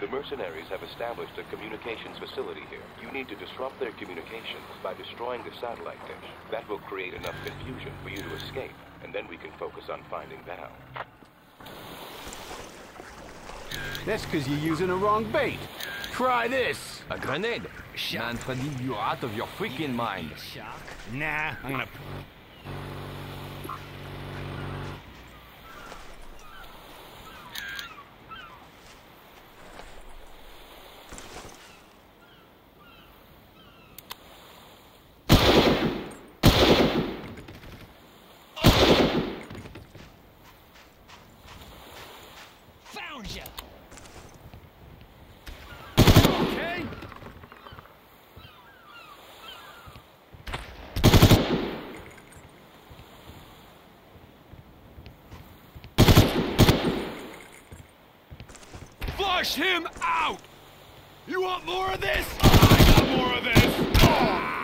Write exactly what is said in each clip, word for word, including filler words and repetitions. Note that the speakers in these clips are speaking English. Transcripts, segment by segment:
The mercenaries have established a communications facility here. You need to disrupt their communications by destroying the satellite dish. That will create enough confusion for you to escape, and then we can focus on finding that out. That's because you're using the wrong bait. Try this. A grenade. Manfredini, you're out of your freaking mind. Shark? Nah, I'm gonna... Flush him out! You want more of this? I got more of this! Ah!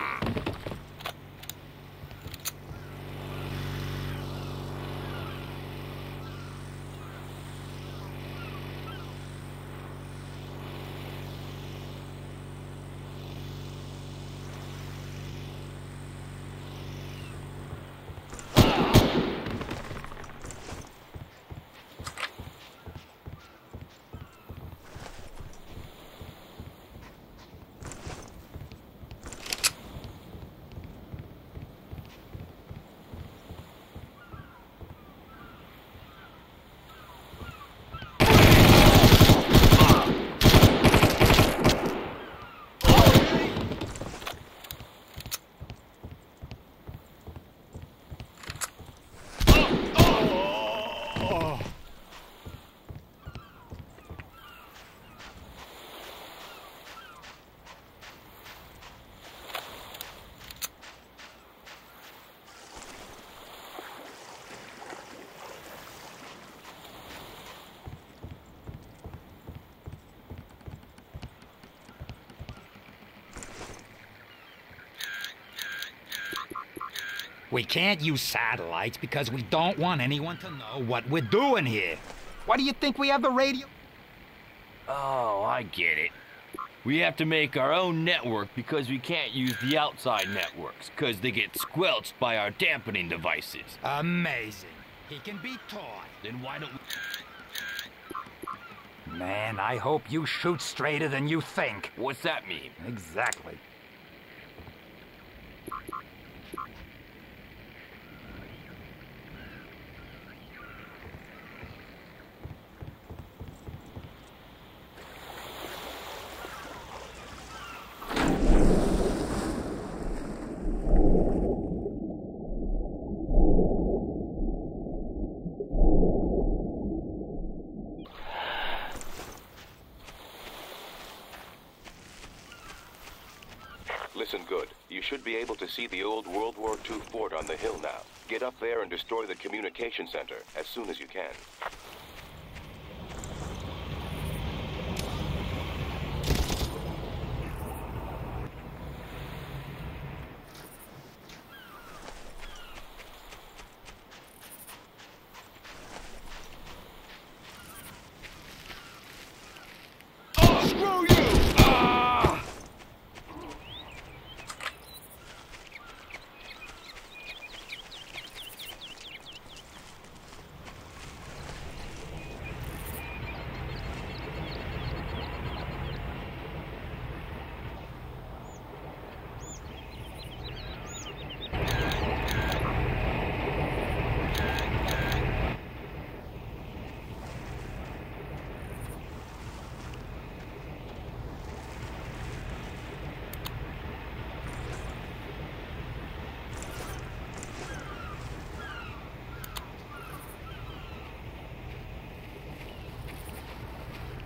We can't use satellites because we don't want anyone to know what we're doing here. Why do you think we have the radio? Oh, I get it. We have to make our own network because we can't use the outside networks because they get squelched by our dampening devices. Amazing. He can be taught. Then why don't we... Man, I hope you shoot straighter than you think. What's that mean? Exactly. Listen good. You should be able to see the old World War Two fort on the hill now. Get up there and destroy the communication center as soon as you can.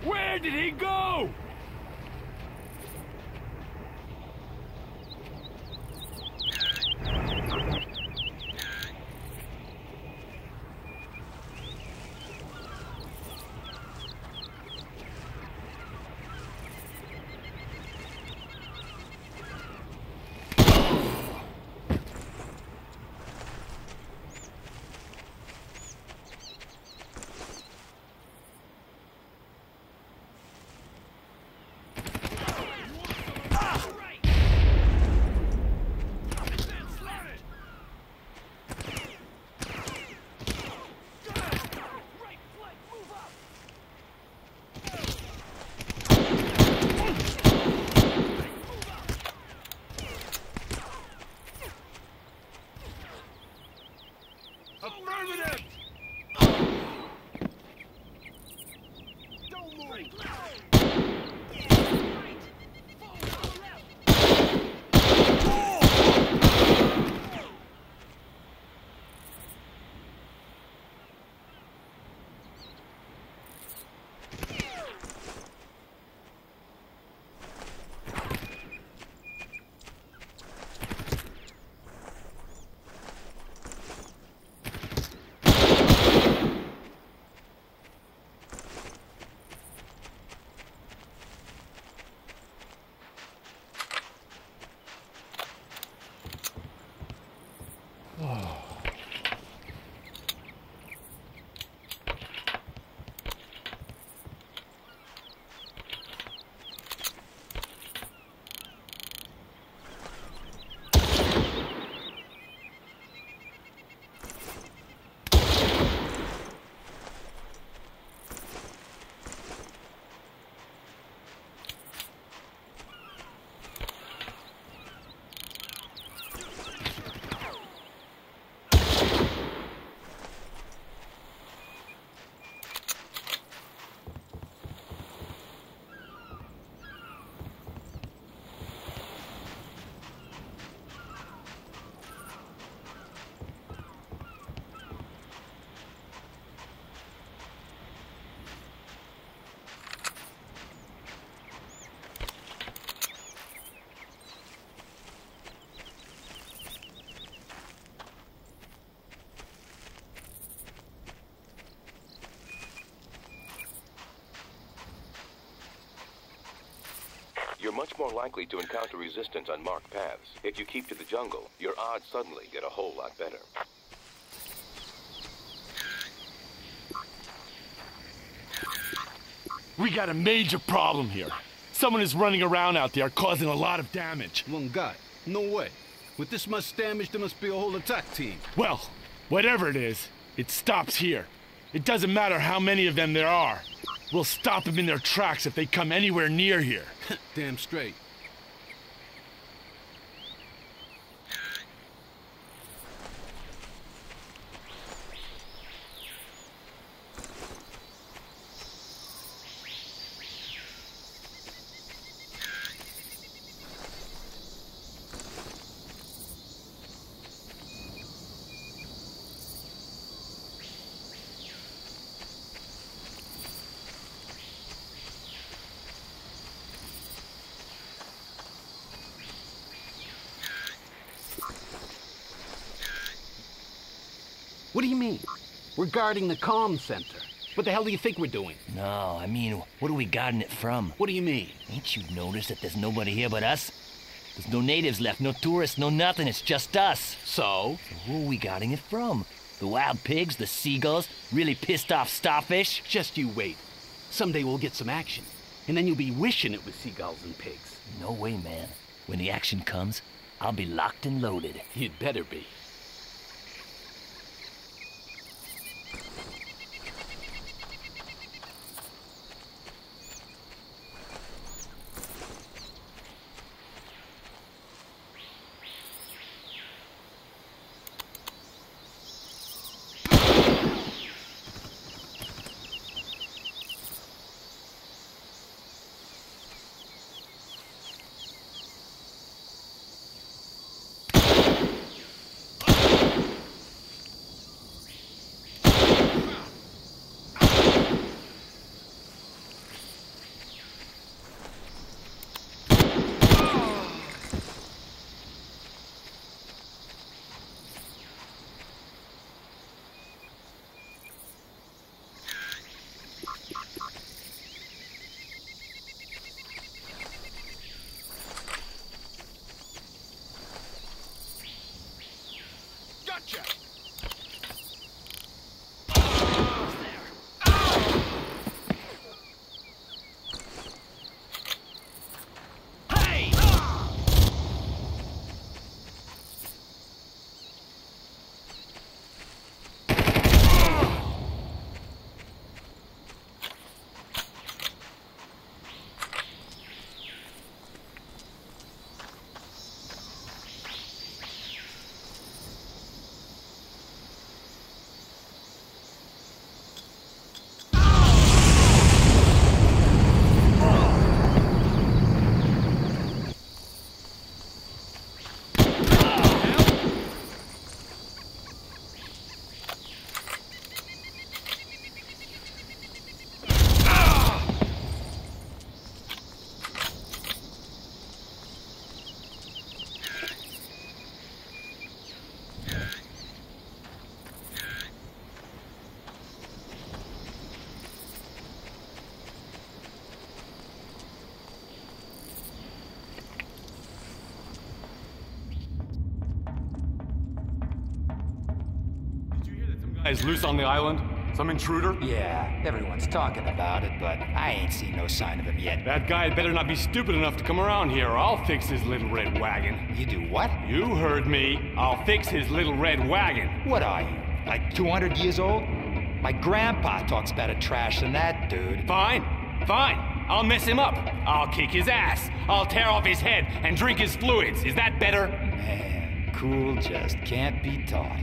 Where did he go? You're much more likely to encounter resistance on marked paths. If you keep to the jungle, your odds suddenly get a whole lot better. We got a major problem here. Someone is running around out there causing a lot of damage. One guy? No way. With this much damage, there must be a whole attack team. Well, whatever it is, it stops here. It doesn't matter how many of them there are. We'll stop them in their tracks if they come anywhere near here. Damn straight. What do you mean? We're guarding the comm center. What the hell do you think we're doing? No, I mean, what are we guarding it from? What do you mean? Ain't you noticed that there's nobody here but us? There's no natives left, no tourists, no nothing, it's just us. So? So who are we guarding it from? The wild pigs, the seagulls, really pissed off starfish? Just you wait. Someday we'll get some action, and then you'll be wishing it was seagulls and pigs. No way, man. When the action comes, I'll be locked and loaded. You'd better be. is loose on the island? Some intruder? Yeah, everyone's talking about it, but I ain't seen no sign of him yet. That guy had better not be stupid enough to come around here, or I'll fix his little red wagon. You do what? You heard me. I'll fix his little red wagon. What are you, like two hundred years old? My grandpa talks better trash than that, dude. Fine, fine. I'll mess him up. I'll kick his ass. I'll tear off his head and drink his fluids. Is that better? Man, cool just can't be taught.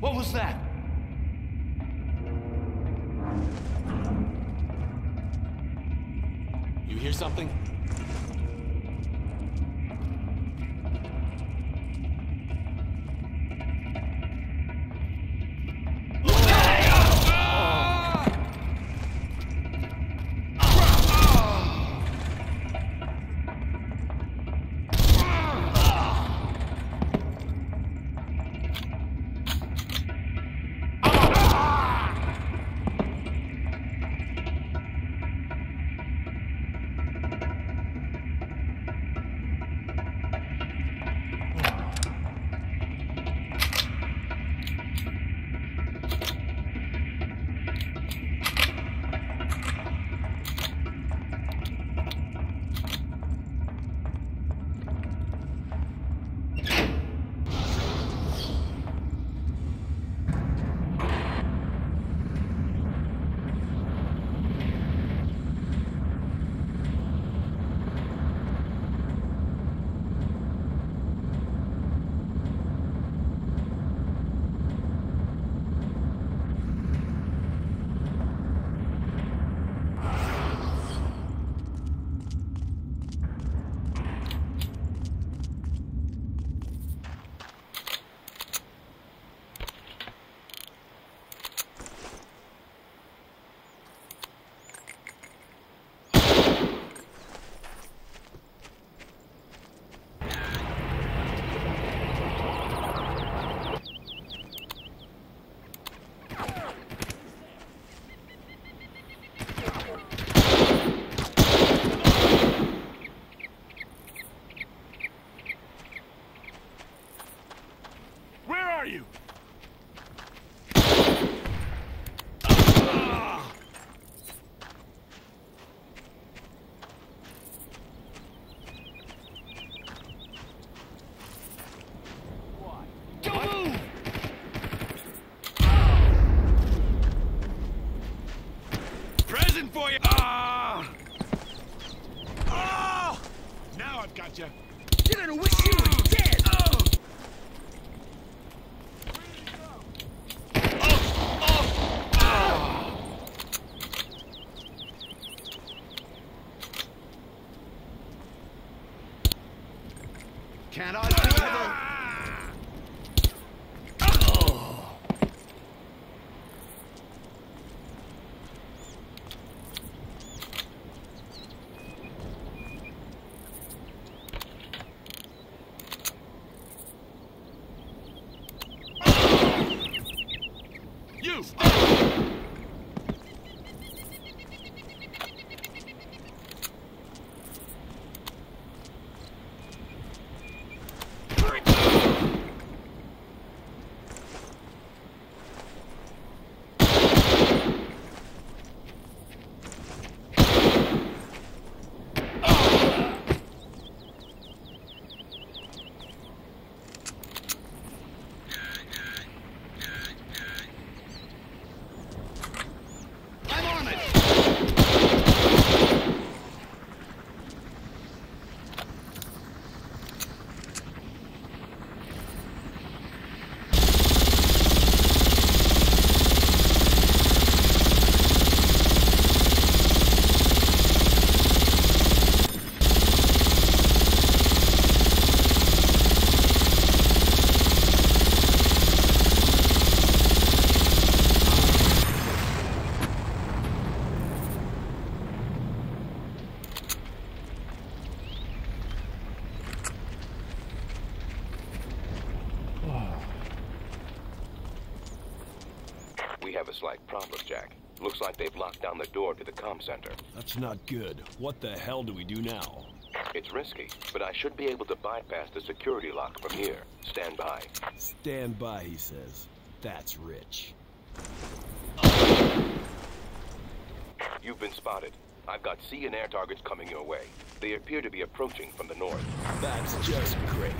What was that? You hear something? Can I do it? Oh. You stop. We have a slight problem, Jack. Looks like they've locked down the door to the comm center. That's not good. What the hell do we do now? It's risky, but I should be able to bypass the security lock from here. Stand by. Stand by, he says. That's rich. You've been spotted. I've got sea and air targets coming your way. They appear to be approaching from the north. That's just great.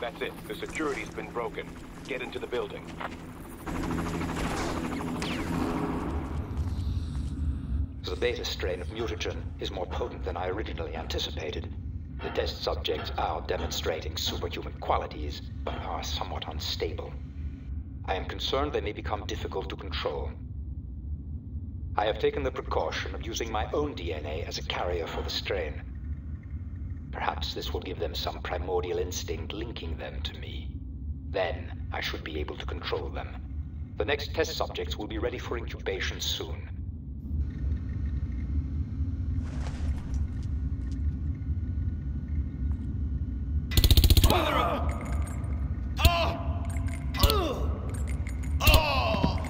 That's it. The security's been broken. Get into the building. The beta strain of mutagen is more potent than I originally anticipated. The test subjects are demonstrating superhuman qualities, but are somewhat unstable. I am concerned they may become difficult to control. I have taken the precaution of using my own D N A as a carrier for the strain. Perhaps this will give them some primordial instinct linking them to me. Then, I should be able to control them. The next test subjects will be ready for incubation soon. Mother of... Oh! Oh! Oh!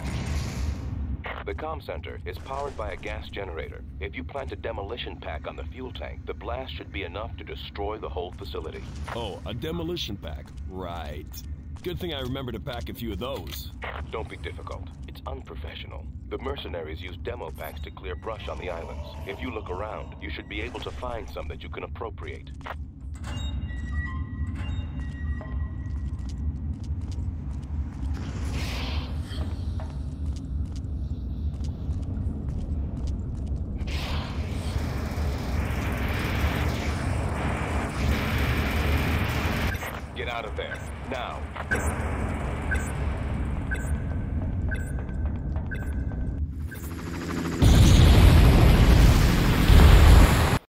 The comm center is powered by a gas generator. If you plant a demolition pack on the fuel tank, the blast should be enough to destroy the whole facility. Oh, a demolition pack. Right. Good thing I remember to pack a few of those. Don't be difficult. It's unprofessional. The mercenaries use demo packs to clear brush on the islands. If you look around, you should be able to find some that you can appropriate. Out of there now.